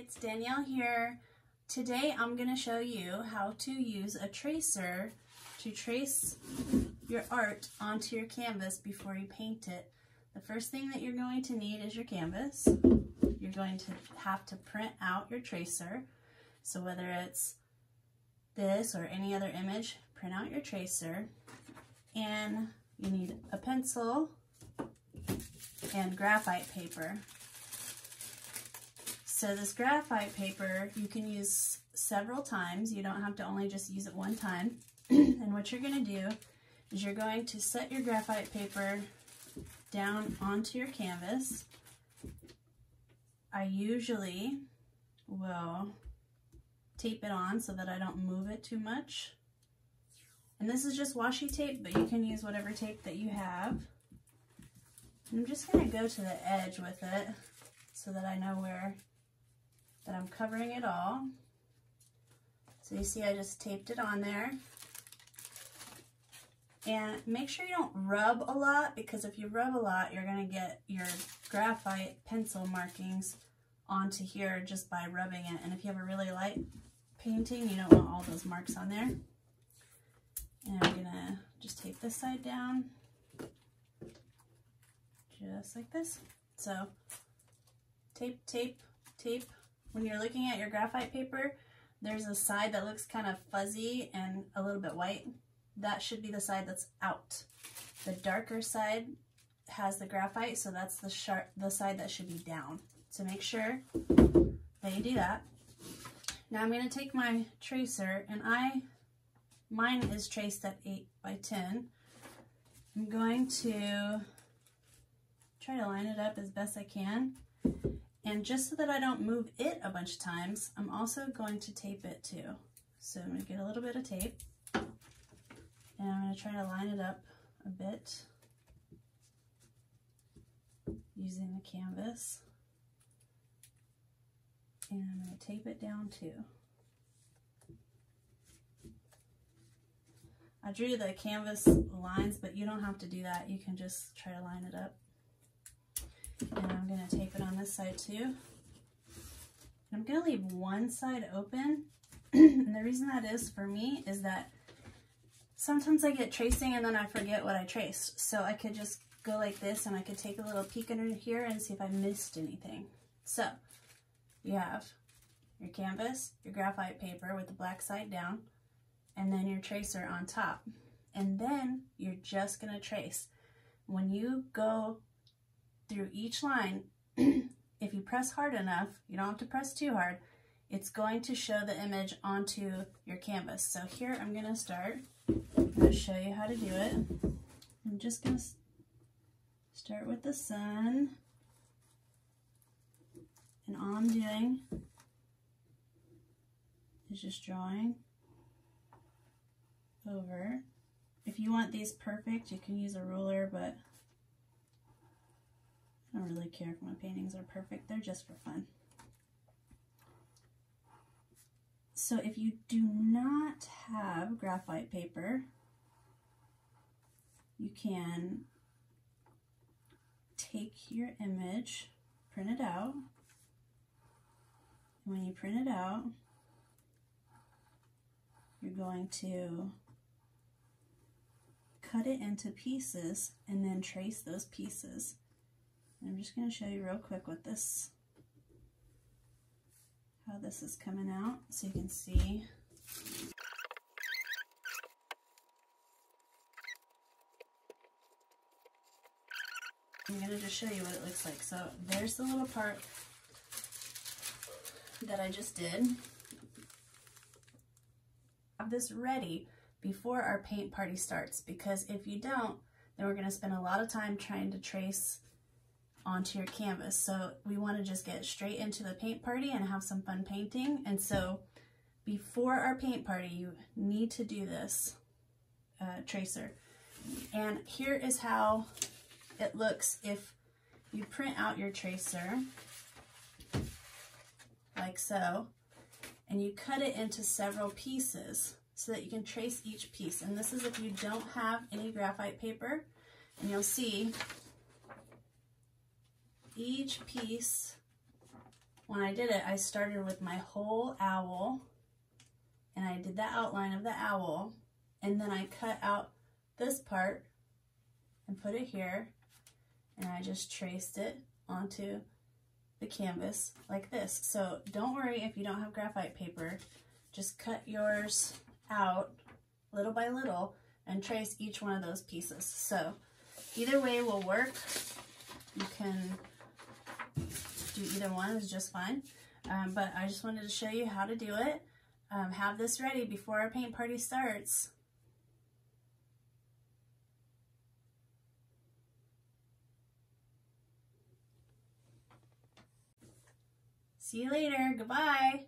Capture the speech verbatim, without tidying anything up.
it's Danielle here. Today I'm going to show you how to use a tracer to trace your art onto your canvas before you paint it. The first thing that you're going to need is your canvas. You're going to have to print out your tracer. So whether it's this or any other image, print out your tracer. And you need a pencil and graphite paper. So this graphite paper you can use several times. You don't have to only just use it one time. And what you're going to do is you're going to set your graphite paper down onto your canvas. I usually will tape it on so that I don't move it too much. And this is just washi tape, but you can use whatever tape that you have. I'm just going to go to the edge with it so that I know where that I'm covering it all. So you see I just taped it on there. And make sure you don't rub a lot, because if you rub a lot, you're going to get your graphite pencil markings onto here just by rubbing it. And if you have a really light painting, you don't want all those marks on there. And I'm going to just tape this side down, just like this. So tape, tape, tape. When you're looking at your graphite paper, there's a side that looks kind of fuzzy and a little bit white. That should be the side that's out. The darker side has the graphite, so that's the sharp, the side that should be down. So make sure that you do that. Now I'm going to take my tracer, and I, mine is traced at eight by ten. I'm going to try to line it up as best I can. And just so that I don't move it a bunch of times, I'm also going to tape it too. So I'm going to get a little bit of tape. And I'm going to try to line it up a bit using the canvas. And I'm going to tape it down too. I drew the canvas lines, but you don't have to do that. You can just try to line it up. And I'm going to tape it on this side too. And I'm going to leave one side open. And the reason that is for me is that sometimes I get tracing and then I forget what I traced. So I could just go like this and I could take a little peek under here and see if I missed anything. So you have your canvas, your graphite paper with the black side down, and then your tracer on top. And then you're just going to trace. When you go through each line, if you press hard enough, you don't have to press too hard, it's going to show the image onto your canvas. So here I'm going to start. I'm going to show you how to do it. I'm just going to start with the sun, and all I'm doing is just drawing over. If you want these perfect, you can use a ruler, but I don't really care if my paintings are perfect. They're just for fun. So if you do not have graphite paper, you can take your image, print it out. And when you print it out, you're going to cut it into pieces and then trace those pieces. And I'm just going to show you real quick what this how this is coming out so you can see. I'm going to just show you what it looks like. So there's the little part that I just did. Have this ready before our paint party starts, because if you don't, then we're going to spend a lot of time trying to trace onto your canvas. So we want to just get straight into the paint party and have some fun painting. And so before our paint party, you need to do this uh, tracer. And here is how it looks if you print out your tracer like so, and you cut it into several pieces so that you can trace each piece. And this is if you don't have any graphite paper, and you'll see each piece when I did it, I started with my whole owl, and I did the outline of the owl, and then I cut out this part and put it here, and I just traced it onto the canvas like this. So don't worry if you don't have graphite paper, just cut yours out little by little and trace each one of those pieces. So either way will work. You can do either one, is just fine. Um, but I just wanted to show you how to do it. Um, have this ready before our paint party starts. See you later. Goodbye.